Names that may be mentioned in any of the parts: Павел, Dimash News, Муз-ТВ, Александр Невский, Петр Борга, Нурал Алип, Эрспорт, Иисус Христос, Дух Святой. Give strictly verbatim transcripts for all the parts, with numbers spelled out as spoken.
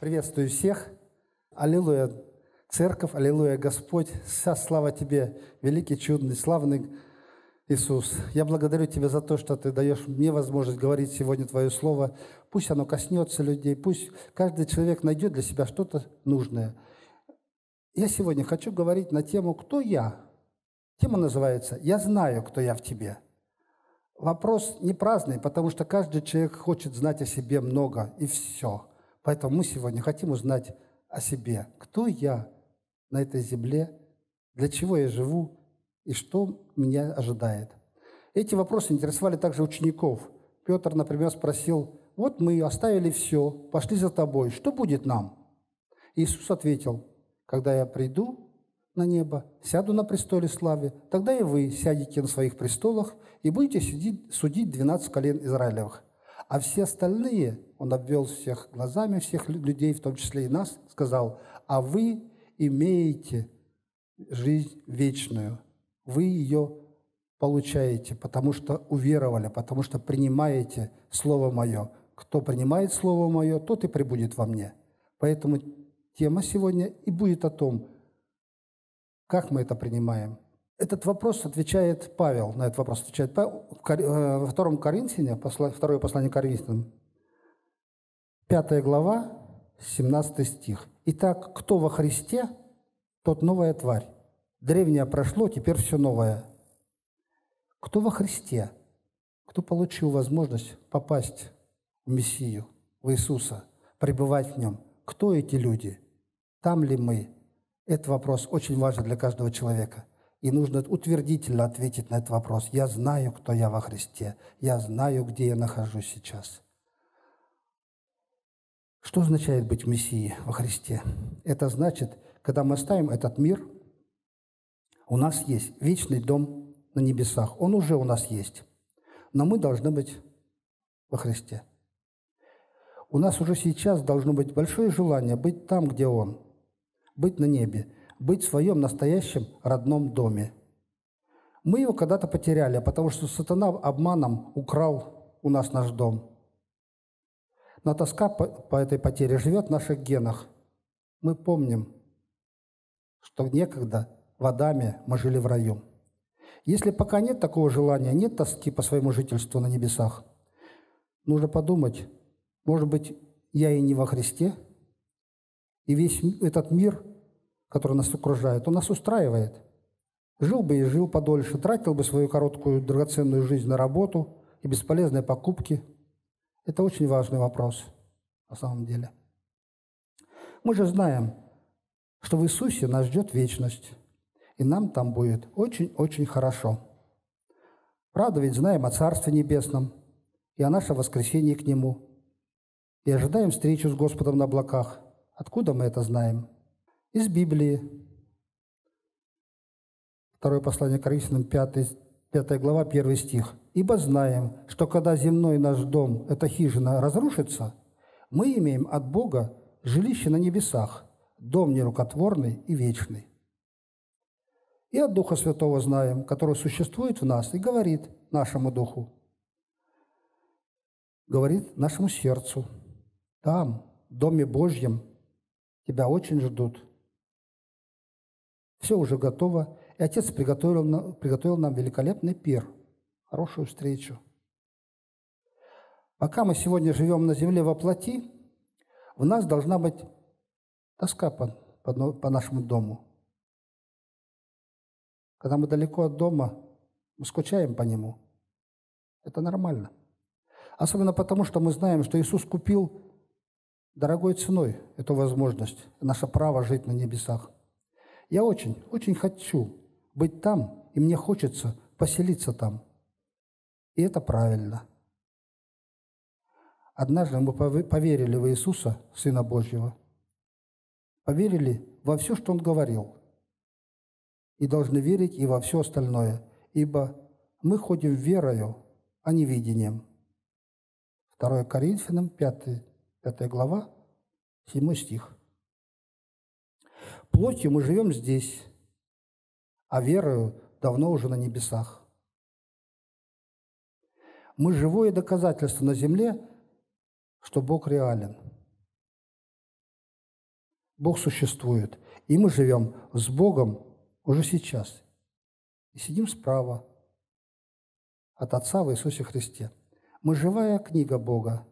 Приветствую всех. Аллилуйя, Церковь, аллилуйя, Господь. Вся слава Тебе, великий, чудный, славный Иисус. Я благодарю Тебя за то, что Ты даешь мне возможность говорить сегодня Твое Слово. Пусть оно коснется людей, пусть каждый человек найдет для себя что-то нужное. Я сегодня хочу говорить на тему «Кто я?». Тема называется «Я знаю, кто я в Тебе». Вопрос не праздный, потому что каждый человек хочет знать о себе много, и все. Поэтому мы сегодня хотим узнать о себе. Кто я на этой земле? Для чего я живу? И что меня ожидает? Эти вопросы интересовали также учеников. Петр, например, спросил: «Вот мы оставили все, пошли за тобой. Что будет нам?» Иисус ответил: «Когда я приду на небо, сяду на престоле славы, тогда и вы сядете на своих престолах и будете судить двенадцать колен Израилевых». А все остальные, он обвел всех глазами, всех людей, в том числе и нас, сказал: «А вы имеете жизнь вечную, вы ее получаете, потому что уверовали, потому что принимаете Слово Мое. Кто принимает Слово Мое, тот и пребудет во мне». Поэтому тема сегодня и будет о том, как мы это принимаем. Этот вопрос отвечает Павел, на этот вопрос отвечает Павел во втором Коринфяне, второе послание Коринфянам, пятая глава, семнадцатый стих. «Итак, кто во Христе, тот новая тварь. Древнее прошло, теперь все новое». Кто во Христе, кто получил возможность попасть в Мессию, в Иисуса, пребывать в Нем? Кто эти люди? Там ли мы? Этот вопрос очень важен для каждого человека. И нужно утвердительно ответить на этот вопрос. Я знаю, кто я во Христе. Я знаю, где я нахожусь сейчас. Что означает быть в Мессии во Христе? Это значит, когда мы оставим этот мир, у нас есть вечный дом на небесах. Он уже у нас есть. Но мы должны быть во Христе. У нас уже сейчас должно быть большое желание быть там, где Он. Быть на небе. Быть в своем настоящем родном доме. Мы его когда-то потеряли, потому что сатана обманом украл у нас наш дом. Но тоска по, по этой потере живет в наших генах. Мы помним, что некогда в Адаме мы жили в раю. Если пока нет такого желания, нет тоски по своему жительству на небесах, нужно подумать, может быть, я и не во Христе, и весь этот мир, который нас окружает, он нас устраивает. Жил бы и жил подольше, тратил бы свою короткую драгоценную жизнь на работу и бесполезные покупки. Это очень важный вопрос на самом деле. Мы же знаем, что в Иисусе нас ждет вечность, и нам там будет очень-очень хорошо. Правда, ведь знаем о Царстве Небесном и о нашем воскресении к Нему, и ожидаем встречу с Господом на облаках. Откуда мы это знаем? Из Библии. Второе послание Коринфянам, пятая глава, первый стих. «Ибо знаем, что когда земной наш дом, эта хижина, разрушится, мы имеем от Бога жилище на небесах, дом нерукотворный и вечный. И от Духа Святого знаем, который существует в нас и говорит нашему духу, говорит нашему сердцу, там, в Доме Божьем, тебя очень ждут. Все уже готово, и Отец приготовил, приготовил нам великолепный пир, хорошую встречу». Пока мы сегодня живем на земле во плоти, в нас должна быть тоска по, по, по нашему дому. Когда мы далеко от дома, мы скучаем по нему. Это нормально. Особенно потому, что мы знаем, что Иисус купил дорогой ценой эту возможность, наше право жить на небесах. Я очень, очень хочу быть там, и мне хочется поселиться там. И это правильно. Однажды мы поверили в Иисуса, Сына Божьего, поверили во все, что Он говорил, и должны верить и во все остальное, ибо мы ходим верою, а не видением. второе Коринфянам, пятая, пятая глава, седьмой стих. «Плотью мы живем здесь, а верою давно уже на небесах». Мы живое доказательство на земле, что Бог реален. Бог существует, и мы живем с Богом уже сейчас. И сидим справа от Отца в Иисусе Христе. Мы живая книга Бога.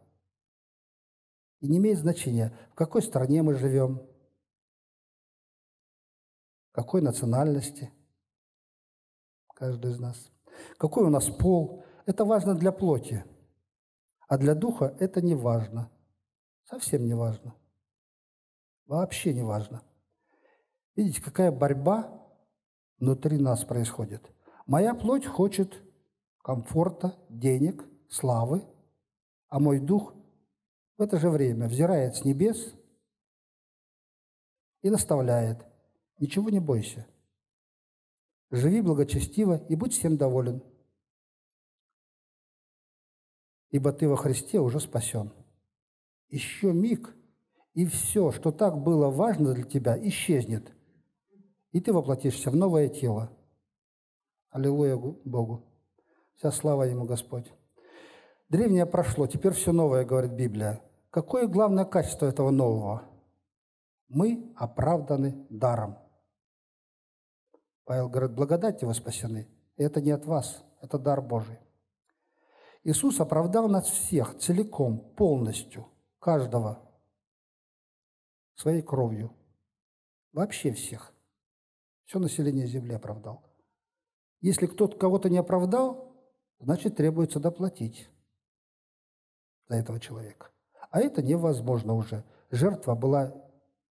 И не имеет значения, в какой стране мы живем, какой национальности каждый из нас, какой у нас пол. Это важно для плоти, а для духа это не важно. Совсем не важно. Вообще не важно. Видите, какая борьба внутри нас происходит. Моя плоть хочет комфорта, денег, славы, а мой дух в это же время взирает с небес и наставляет: ничего не бойся, живи благочестиво и будь всем доволен, ибо ты во Христе уже спасен. Еще миг, и все, что так было важно для тебя, исчезнет, и ты воплотишься в новое тело. Аллилуйя Богу! Вся слава Ему, Господь! Древнее прошло, теперь все новое, говорит Библия. Какое главное качество этого нового? Мы оправданы даром. Павел говорит: благодатью вы спасены. И это не от вас, это дар Божий. Иисус оправдал нас всех целиком, полностью, каждого, своей кровью. Вообще всех. Все население земли оправдал. Если кто-то кого-то не оправдал, значит, требуется доплатить за этого человека. А это невозможно уже. Жертва была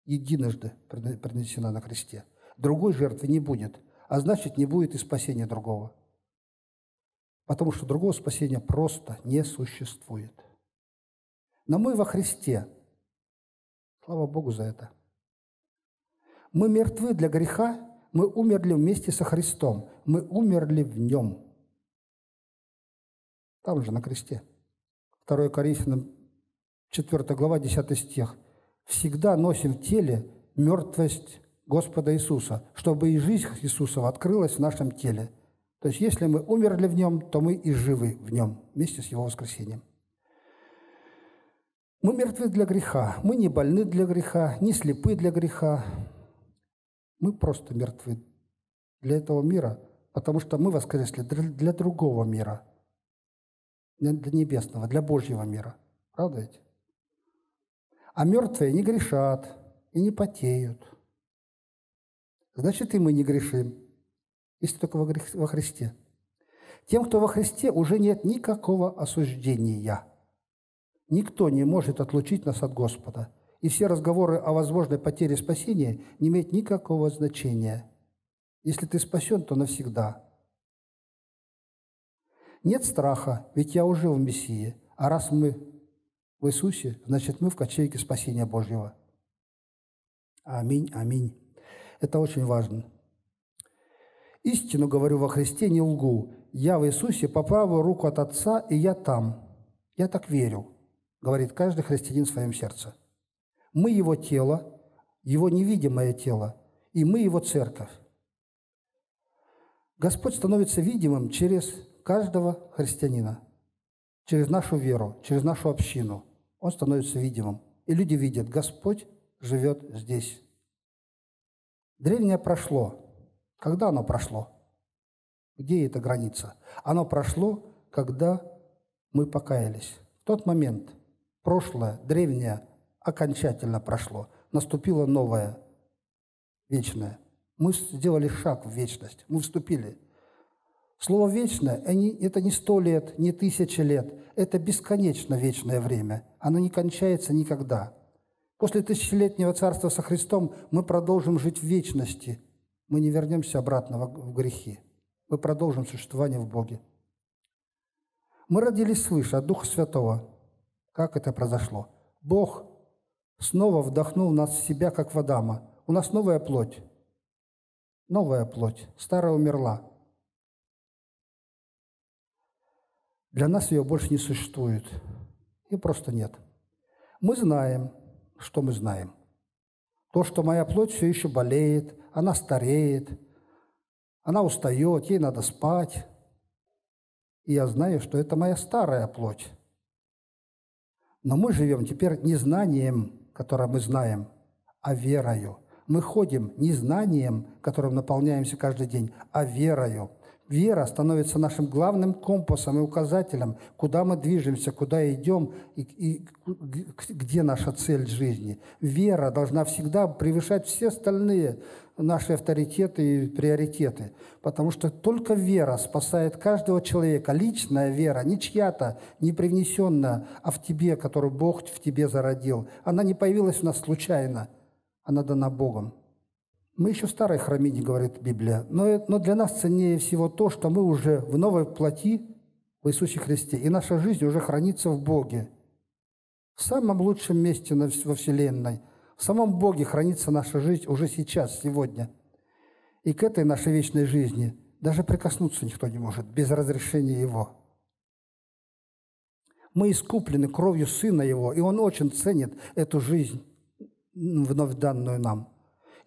единожды принесена на кресте. Другой жертвы не будет, а значит, не будет и спасения другого. Потому что другого спасения просто не существует. Но мы во Христе. Слава Богу за это. Мы мертвы для греха, мы умерли вместе со Христом, мы умерли в Нем. Там же, на кресте. второе Коринфянам четвёртая глава, десятый стих. «Всегда носим в теле мертвость Господа Иисуса, чтобы и жизнь Иисусова открылась в нашем теле». То есть, если мы умерли в Нем, то мы и живы в Нем, вместе с Его воскресением. Мы мертвы для греха, мы не больны для греха, не слепы для греха. Мы просто мертвы для этого мира, потому что мы воскресли для другого мира, для небесного, для Божьего мира. Правда ведь? А мертвые не грешат и не потеют. Значит, и мы не грешим, если только во Христе. Тем, кто во Христе, уже нет никакого осуждения. Никто не может отлучить нас от Господа. И все разговоры о возможной потере спасения не имеют никакого значения. Если ты спасен, то навсегда. Нет страха, ведь я уже в Мессии. А раз мы в Иисусе, значит, мы в ковчеге спасения Божьего. Аминь, аминь. Это очень важно. «Истину говорю во Христе, не лгу. Я в Иисусе по правую руку от Отца, и я там. Я так верю», говорит каждый христианин в своем сердце. «Мы Его тело, Его невидимое тело, и мы Его церковь». Господь становится видимым через каждого христианина, через нашу веру, через нашу общину. Он становится видимым. И люди видят: Господь живет здесь. Древнее прошло. Когда оно прошло? Где эта граница? Оно прошло, когда мы покаялись. В тот момент прошлое, древнее, окончательно прошло. Наступило новое, вечное. Мы сделали шаг в вечность. Мы вступили. Слово «вечное» – это не сто лет, не тысяча лет. Это бесконечно вечное время. Оно не кончается никогда. После тысячелетнего царства со Христом мы продолжим жить в вечности. Мы не вернемся обратно в грехи. Мы продолжим существование в Боге. Мы родились свыше от Духа Святого. Как это произошло? Бог снова вдохнул в нас в себя, как в Адама. У нас новая плоть. Новая плоть. Старая умерла. Для нас ее больше не существует. Ее просто нет. Мы знаем, что мы знаем. То, что моя плоть все еще болеет, она стареет, она устает, ей надо спать. И я знаю, что это моя старая плоть. Но мы живем теперь не знанием, которое мы знаем, а верою. Мы ходим не знанием, которым наполняемся каждый день, а верою. Вера становится нашим главным компасом и указателем, куда мы движемся, куда идем и, и где наша цель жизни. Вера должна всегда превышать все остальные наши авторитеты и приоритеты, потому что только вера спасает каждого человека. Личная вера, не чья-то, не привнесенная, а в тебе, которую Бог в тебе зародил. Она не появилась у нас случайно, она дана Богом. Мы еще в старой храмине, говорит Библия, но, но для нас ценнее всего то, что мы уже в новой плоти в Иисусе Христе, и наша жизнь уже хранится в Боге. В самом лучшем месте во Вселенной, в самом Боге хранится наша жизнь уже сейчас, сегодня. И к этой нашей вечной жизни даже прикоснуться никто не может без разрешения Его. Мы искуплены кровью Сына Его, и Он очень ценит эту жизнь, вновь данную нам.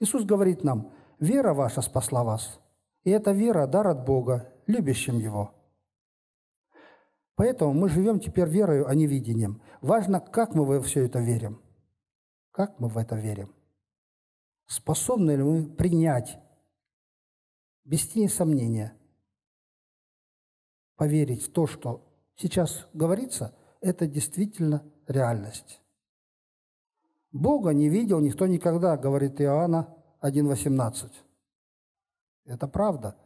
Иисус говорит нам: «Вера ваша спасла вас, и эта вера – дар от Бога, любящим Его». Поэтому мы живем теперь верою, а не видением. Важно, как мы во все это верим. Как мы в это верим? Способны ли мы принять, без тени сомнения, поверить в то, что сейчас говорится, это действительно реальность? Бога не видел никто никогда, говорит Иоанна один восемнадцать. Это правда.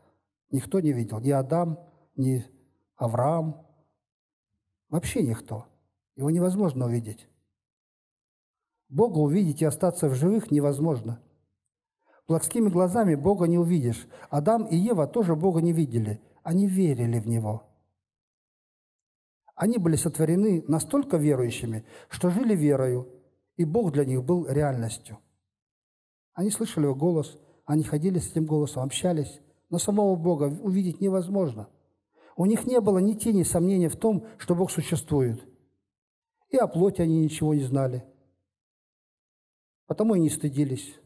Никто не видел. Ни Адам, ни Авраам. Вообще никто. Его невозможно увидеть. Бога увидеть и остаться в живых невозможно. Плотскими глазами Бога не увидишь. Адам и Ева тоже Бога не видели. Они верили в Него. Они были сотворены настолько верующими, что жили верою. И Бог для них был реальностью. Они слышали Его голос, они ходили с этим голосом, общались, но самого Бога увидеть невозможно. У них не было ни тени сомнения в том, что Бог существует. И о плоти они ничего не знали. Потому и не стыдились.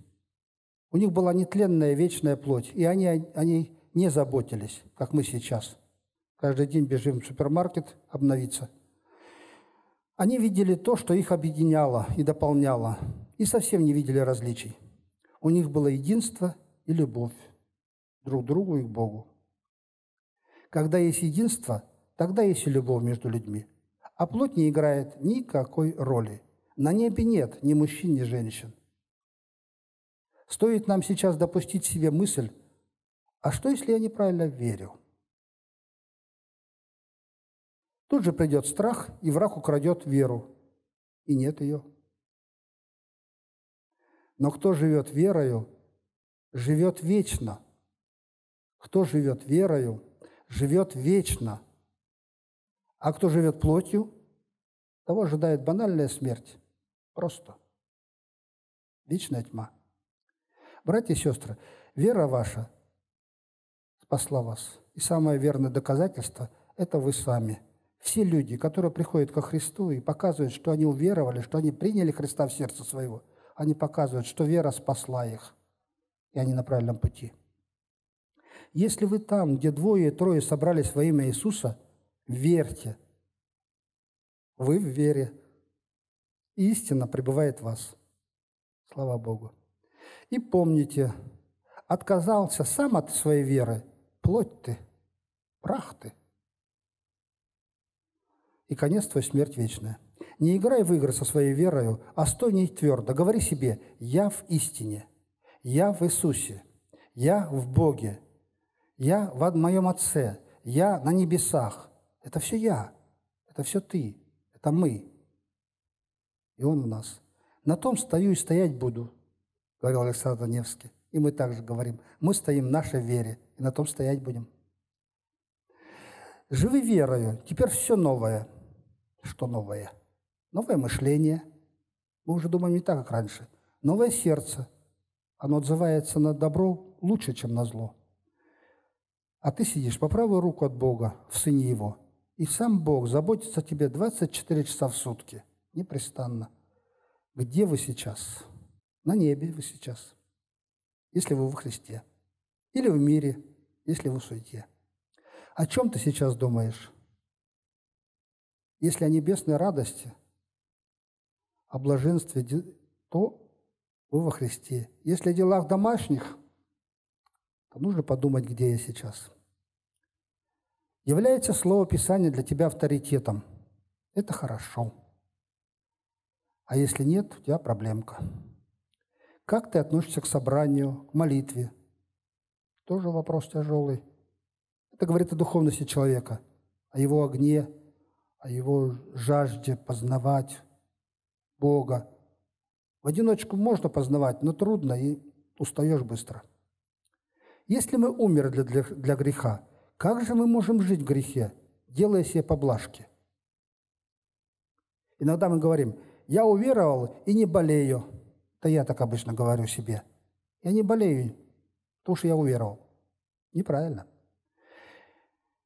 У них была нетленная, вечная плоть, и они о ней не заботились, как мы сейчас. Каждый день бежим в супермаркет обновиться. Они видели то, что их объединяло и дополняло, и совсем не видели различий. У них было единство и любовь друг к другу и к Богу. Когда есть единство, тогда есть и любовь между людьми. А плоть не играет никакой роли. На небе нет ни мужчин, ни женщин. Стоит нам сейчас допустить в себе мысль: а что, если я неправильно верю? Тут же придет страх, и враг украдет веру, и нет ее. Но кто живет верою, живет вечно. Кто живет верою, живет вечно. А кто живет плотью, того ожидает банальная смерть. Просто. Вечная тьма. Братья и сестры, вера ваша спасла вас. И самое верное доказательство – это вы сами. Все люди, которые приходят ко Христу и показывают, что они уверовали, что они приняли Христа в сердце своего, они показывают, что вера спасла их, и они на правильном пути. Если вы там, где двое и трое собрались во имя Иисуса, верьте. Вы в вере. И истина пребывает в вас. Слава Богу. И помните, отказался сам от своей веры, плоть ты, прах ты. И конец твой смерть вечная. Не играй в игры со своей верою, а стой в ней твердо. Говори себе: я в истине, я в Иисусе, я в Боге, я в моем Отце, я на небесах. Это все я, это все ты, это мы. И Он в нас. На том стою и стоять буду, говорил Александр Невский. И мы также говорим: мы стоим в нашей вере, и на том стоять будем. Живи верою. Теперь все новое. Что новое? Новое мышление. Мы уже думаем не так, как раньше. Новое сердце. Оно отзывается на добро лучше, чем на зло. А ты сидишь по правую руку от Бога, в Сыне Его. И сам Бог заботится о тебе двадцать четыре часа в сутки. Непрестанно. Где вы сейчас? На небе вы сейчас. Если вы во Христе. Или в мире, если вы в суете. О чем ты сейчас думаешь? Если о небесной радости, о блаженстве, то вы во Христе. Если о делах домашних, то нужно подумать, где я сейчас. Является слово Писания для тебя авторитетом. Это хорошо. А если нет, у тебя проблемка. Как ты относишься к собранию, к молитве? Тоже вопрос тяжелый. Это говорит о духовности человека, о его огне, о его жажде познавать Бога. В одиночку можно познавать, но трудно, и устаешь быстро. Если мы умерли для, для греха, как же мы можем жить в грехе, делая себе поблажки? Иногда мы говорим: я уверовал и не болею. Да я так обычно говорю себе. Я не болею, потому что я уверовал. Неправильно.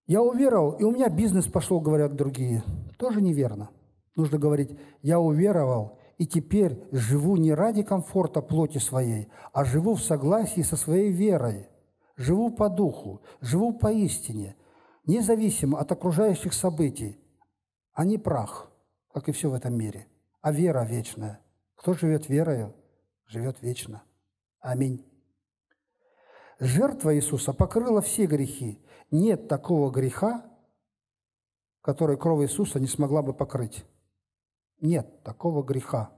Я уверовал, и у меня бизнес пошел, говорят другие. Тоже неверно. Нужно говорить: я уверовал, и теперь живу не ради комфорта плоти своей, а живу в согласии со своей верой. Живу по духу, живу поистине, независимо от окружающих событий. А не прах, как и все в этом мире, а вера вечная. Кто живет верою, живет вечно. Аминь. Жертва Иисуса покрыла все грехи. Нет такого греха, который кровь Иисуса не смогла бы покрыть. Нет такого греха.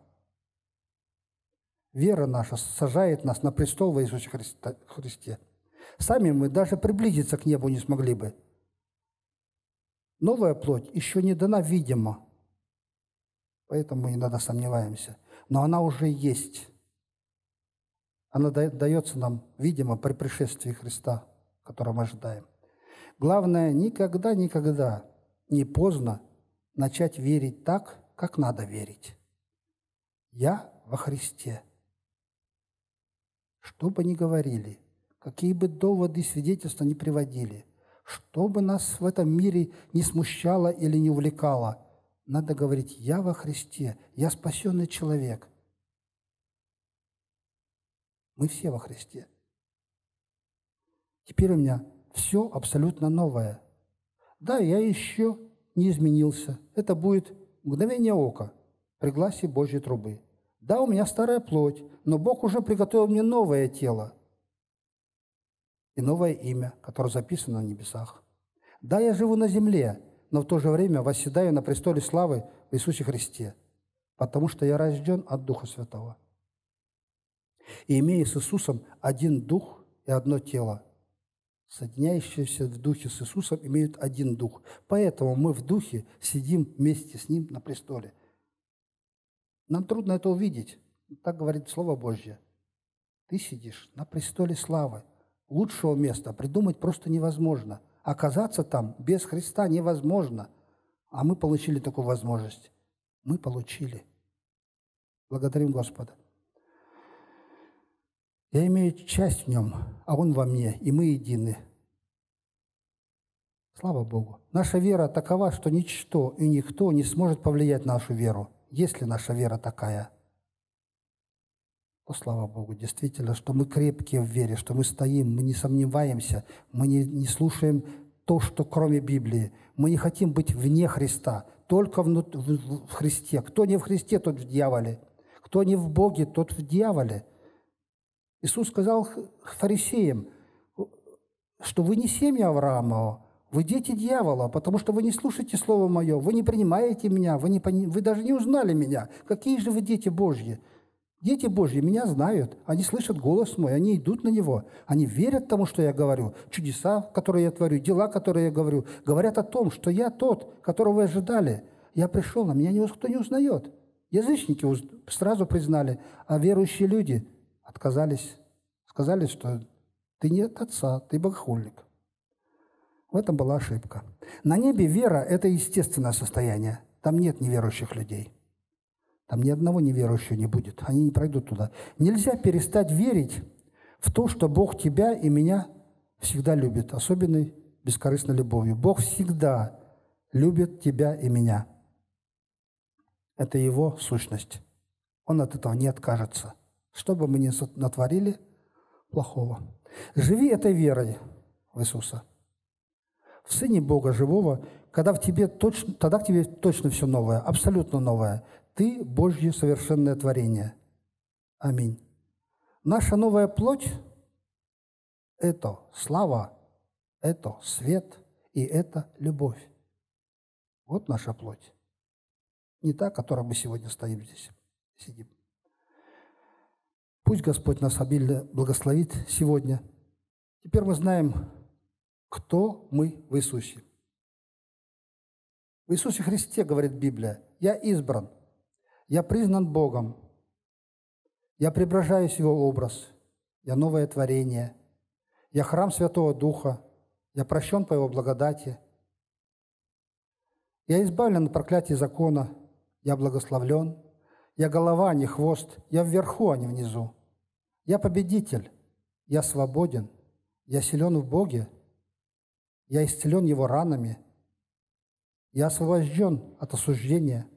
Вера наша сажает нас на престол во Иисусе Христе. Сами мы даже приблизиться к небу не смогли бы. Новая плоть еще не дана, видимо. Поэтому мы иногда сомневаемся. Но она уже есть. Она дается нам, видимо, при пришествии Христа, которого мы ожидаем. Главное, никогда-никогда не поздно начать верить так, как надо верить. Я во Христе. Что бы ни говорили, какие бы доводы и свидетельства ни приводили, что бы нас в этом мире не смущало или не увлекало, надо говорить: я во Христе, я спасенный человек. Мы все во Христе. Теперь у меня все абсолютно новое. Да, я еще не изменился. Это будет мгновение ока при гласе Божьей трубы. Да, у меня старая плоть, но Бог уже приготовил мне новое тело и новое имя, которое записано на небесах. Да, я живу на земле, но в то же время восседаю на престоле славы в Иисусе Христе, потому что я рожден от Духа Святого. И имея с Иисусом один дух и одно тело. Соединяющиеся в духе с Иисусом имеют один дух. Поэтому мы в духе сидим вместе с Ним на престоле. Нам трудно это увидеть. Так говорит Слово Божье. Ты сидишь на престоле славы. Лучшего места придумать просто невозможно. Оказаться там без Христа невозможно. А мы получили такую возможность. Мы получили. Благодарим Господа. Я имею часть в Нем, а Он во мне, и мы едины. Слава Богу! Наша вера такова, что ничто и никто не сможет повлиять на нашу веру. Если наша вера такая, то, слава Богу, действительно, что мы крепкие в вере, что мы стоим, мы не сомневаемся, мы не, не слушаем то, что кроме Библии. Мы не хотим быть вне Христа, только в, в, в Христе. Кто не в Христе, тот в дьяволе. Кто не в Боге, тот в дьяволе. Иисус сказал фарисеям, что вы не семья Авраамова, вы дети дьявола, потому что вы не слушаете Слово Мое, вы не принимаете Меня, вы, не пони... вы даже не узнали Меня. Какие же вы дети Божьи? Дети Божьи Меня знают, они слышат голос Мой, они идут на Него, они верят тому, что Я говорю, чудеса, которые Я творю, дела, которые Я говорю, говорят о том, что Я тот, которого вы ожидали. Я пришел, на Меня никто не узнает. Язычники сразу признали, а верующие люди – отказались, сказали, что ты не от Отца, ты богохульник. В этом была ошибка. На небе вера – это естественное состояние. Там нет неверующих людей. Там ни одного неверующего не будет. Они не пройдут туда. Нельзя перестать верить в то, что Бог тебя и меня всегда любит, особенной бескорыстной любовью. Бог всегда любит тебя и меня. Это Его сущность. Он от этого не откажется. Что бы мы ни натворили плохого. Живи этой верой в Иисуса. В Сыне Бога Живого, когда в тебе точно, тогда в тебе точно все новое, абсолютно новое. Ты – Божье совершенное творение. Аминь. наша новая плоть – это слава, это свет и это любовь. Вот наша плоть. Не та, которой мы сегодня стоим здесь, сидим. Пусть Господь нас обильно благословит сегодня. Теперь мы знаем, кто мы в Иисусе. В Иисусе Христе, говорит Библия, я избран, я признан Богом, я преображаюсь в Его образ, я новое творение, я храм Святого Духа, я прощен по Его благодати, я избавлен от проклятия закона, я благословлен, я голова, а не хвост, я вверху, а не внизу, я победитель, я свободен, я силен в Боге, я исцелен Его ранами, я освобожден от осуждения.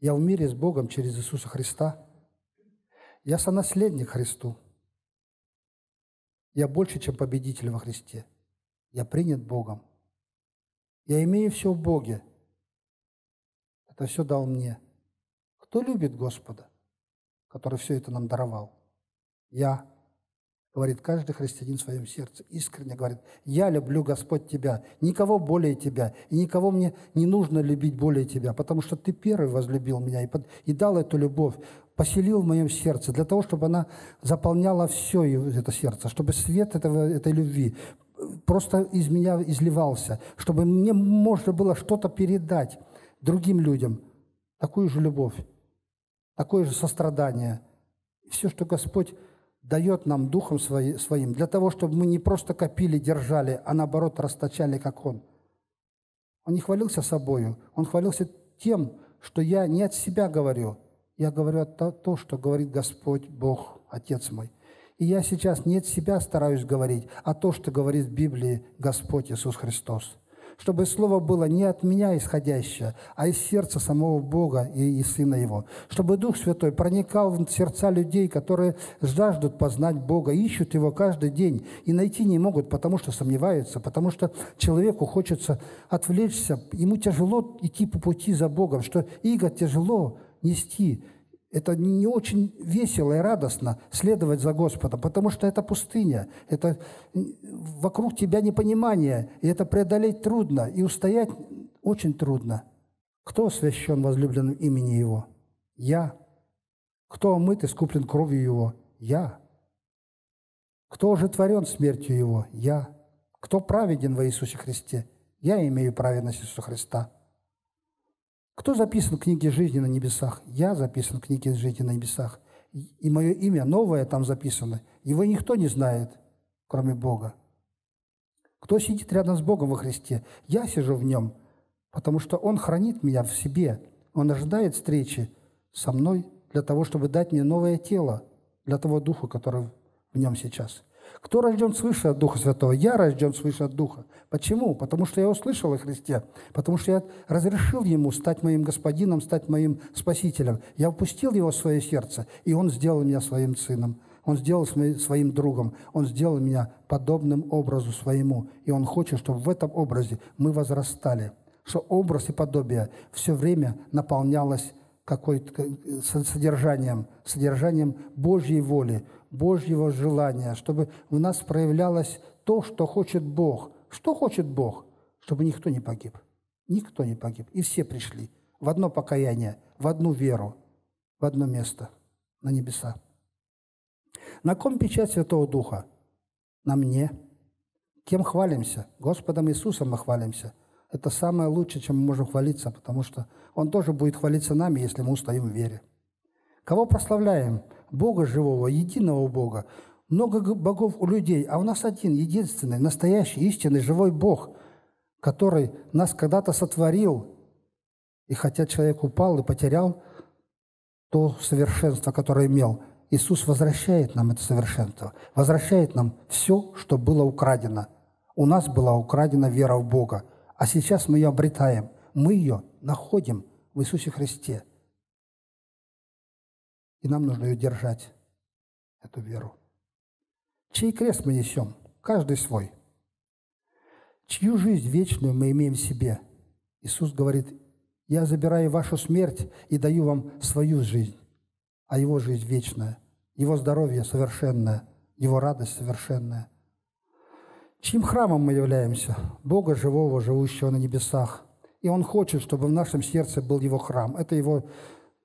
Я в мире с Богом через Иисуса Христа. Я сонаследник Христу. Я больше, чем победитель во Христе. Я принят Богом. Я имею все в Боге. Это все дал мне. Кто любит Господа, который все это нам даровал? Я, говорит каждый христианин в своем сердце, искренне говорит, я люблю, Господь, Тебя, никого более Тебя, и никого мне не нужно любить более Тебя, потому что Ты первый возлюбил меня и, под... и дал эту любовь, поселил в моем сердце, для того, чтобы она заполняла все это сердце, чтобы свет этого, этой любви просто из меня изливался, чтобы мне можно было что-то передать другим людям, такую же любовь, такое же сострадание. Все, что Господь дает нам Духом Своим, для того, чтобы мы не просто копили, держали, а наоборот расточали, как Он. Он не хвалился собою, Он хвалился тем, что я не от себя говорю, я говорю от того, что говорит Господь Бог, Отец мой. И я сейчас не от себя стараюсь говорить, а то, что говорит в Библии Господь Иисус Христос. Чтобы слово было не от меня исходящее, а из сердца самого Бога и, и Сына Его. Чтобы Дух Святой проникал в сердца людей, которые жаждут познать Бога, ищут Его каждый день и найти не могут, потому что сомневаются, потому что человеку хочется отвлечься, ему тяжело идти по пути за Богом, что иго тяжело нести. Это не очень весело и радостно следовать за Господом, потому что это пустыня, это вокруг тебя непонимание, и это преодолеть трудно, и устоять очень трудно. Кто освящен возлюбленным имени Его? Я. Кто омыт и искуплен кровью Его? Я. Кто ожитворен смертью Его? Я. Кто праведен во Иисусе Христе? Я имею праведность Иисуса Христа. Кто записан в книге жизни на небесах? Я записан в книге жизни на небесах. И мое имя новое там записано. Его никто не знает, кроме Бога. Кто сидит рядом с Богом во Христе? Я сижу в Нем, потому что Он хранит меня в себе. Он ожидает встречи со мной для того, чтобы дать мне новое тело, для того Духа, который в Нем сейчас. Кто рожден свыше от Духа Святого? Я рожден свыше от Духа. Почему? Потому что я услышал о Христе, потому что я разрешил Ему стать моим Господином, стать моим Спасителем. Я впустил Его в свое сердце, и Он сделал меня своим сыном, Он сделал своим другом, Он сделал меня подобным образу своему, и Он хочет, чтобы в этом образе мы возрастали, что образ и подобие все время наполнялось какой-то содержанием, содержанием Божьей воли, Божьего желания, чтобы в нас проявлялось то, что хочет Бог. Что хочет Бог? Чтобы никто не погиб. Никто не погиб. И все пришли в одно покаяние, в одну веру, в одно место, на небеса. На ком печать Святого Духа? На мне. Кем хвалимся? Господом Иисусом мы хвалимся. Это самое лучшее, чем мы можем хвалиться, потому что Он тоже будет хвалиться нами, если мы устоим в вере. Кого прославляем? Бога живого, единого Бога. Много богов у людей, а у нас один, единственный, настоящий, истинный, живой Бог, который нас когда-то сотворил. И хотя человек упал и потерял то совершенство, которое имел, Иисус возвращает нам это совершенство, возвращает нам все, что было украдено. У нас была украдена вера в Бога, а сейчас мы ее обретаем, мы ее находим в Иисусе Христе. И нам нужно ее держать, эту веру. Чей крест мы несем? Каждый свой. Чью жизнь вечную мы имеем в себе? Иисус говорит, я забираю вашу смерть и даю вам свою жизнь, а Его жизнь вечная. Его здоровье совершенное, Его радость совершенная. Чьим храмом мы являемся? Бога живого, живущего на небесах. И Он хочет, чтобы в нашем сердце был Его храм. Это Его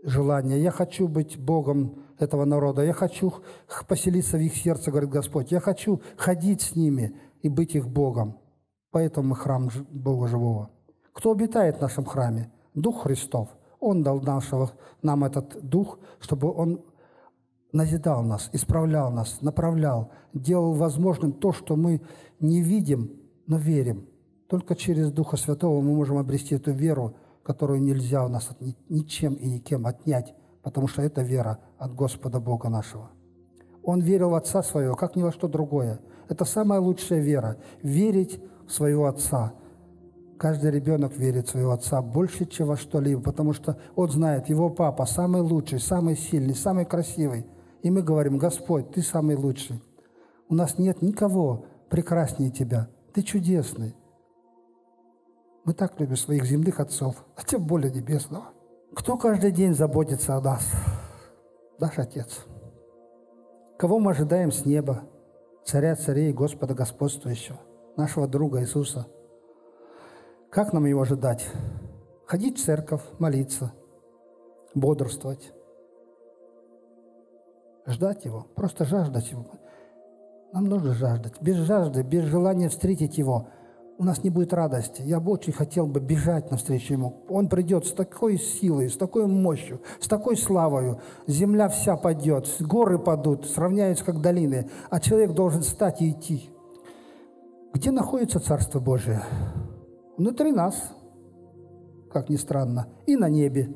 желание. Я хочу быть Богом этого народа. Я хочу поселиться в их сердце, говорит Господь. Я хочу ходить с ними и быть их Богом. Поэтому мы храм Бога живого. Кто обитает в нашем храме? Дух Христов. Он дал нашего, нам этот Дух, чтобы Он назидал нас, исправлял нас, направлял, делал возможным то, что мы не видим, но верим. Только через Духа Святого мы можем обрести эту веру, которую нельзя у нас ничем и никем отнять, потому что это вера от Господа Бога нашего. Он верил в Отца Своего, как ни во что другое. Это самая лучшая вера – верить в Своего Отца. Каждый ребенок верит в своего отца больше, чем во что-либо, потому что он знает, его папа самый лучший, самый сильный, самый красивый. И мы говорим: Господь, Ты самый лучший. У нас нет никого прекраснее Тебя. Ты чудесный. Мы так любим своих земных отцов, а тем более небесного. Кто каждый день заботится о нас? Наш Отец. Кого мы ожидаем с неба? Царя царей, Господа господствующего, нашего друга Иисуса. Как нам его ожидать? Ходить в церковь, молиться, бодрствовать. Ждать его, просто жаждать его. Нам нужно жаждать. Без жажды, без желания встретить его у нас не будет радости. Я бы очень хотел бы бежать навстречу ему. Он придет с такой силой, с такой мощью, с такой славою. Земля вся падет, горы падут, сравняются как долины. А человек должен встать и идти. Где находится Царство Божие? Внутри нас, как ни странно, и на небе,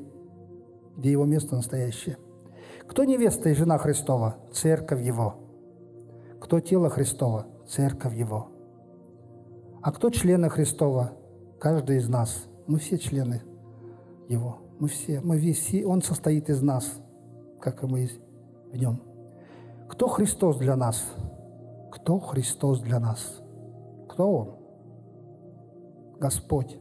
где его место настоящее. Кто невеста и жена Христова? Церковь Его. Кто тело Христова? Церковь Его. А кто члены Христова? Каждый из нас. Мы все члены Его. Мы все, мы все, Он состоит из нас, как и мы в Нем. Кто Христос для нас? Кто Христос для нас? Кто Он? Господь,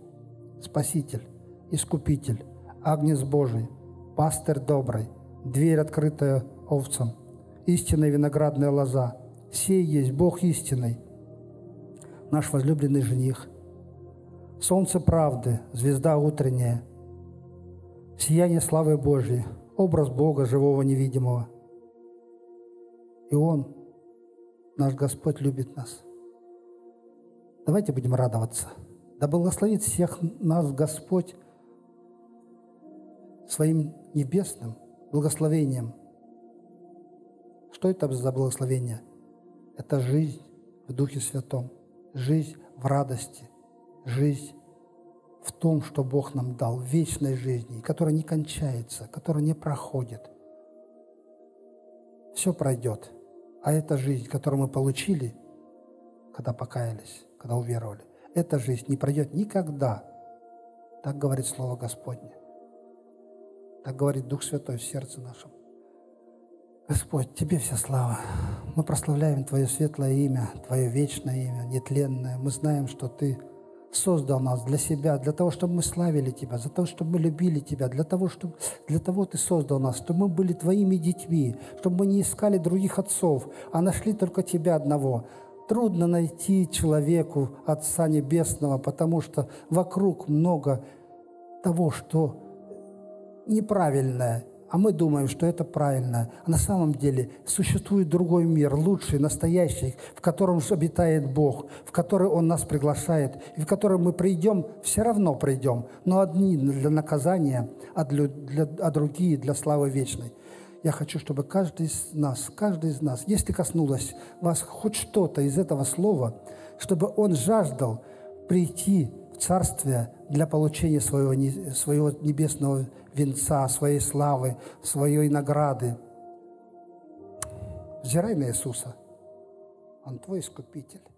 Спаситель, Искупитель, Агнец Божий, Пастырь добрый, дверь, открытая овцам, истинная виноградная лоза, сей есть Бог истинный, наш возлюбленный жених, солнце правды, звезда утренняя, сияние славы Божьей, образ Бога живого невидимого. И Он, наш Господь, любит нас. Давайте будем радоваться. Да благословит всех нас Господь своим небесным благословением. Что это за благословение? Это жизнь в Духе Святом, жизнь в радости, жизнь в том, что Бог нам дал, в вечной жизни, которая не кончается, которая не проходит. Все пройдет. А эта жизнь, которую мы получили, когда покаялись, когда уверовали, эта жизнь не пройдет никогда. Так говорит Слово Господне. Так говорит Дух Святой в сердце нашем. Господь, Тебе вся слава. Мы прославляем Твое светлое имя, Твое вечное имя, нетленное. Мы знаем, что Ты создал нас для себя, для того, чтобы мы славили Тебя, для того, чтобы мы любили Тебя, для того, чтобы, для того Ты создал нас, чтобы мы были Твоими детьми, чтобы мы не искали других отцов, а нашли только Тебя одного. Трудно найти человеку Отца Небесного, потому что вокруг много того, что неправильное, а мы думаем, что это правильное. А на самом деле существует другой мир, лучший, настоящий, в котором обитает Бог, в который Он нас приглашает, и в который мы придем, все равно придем, но одни для наказания, а, для, для, а другие для славы вечной. Я хочу, чтобы каждый из нас, каждый из нас, если коснулось вас хоть что-то из этого слова, чтобы он жаждал прийти в Царствие для получения своего, своего небесного венца, своей славы, своей награды. Взирай на Иисуса, Он твой Искупитель.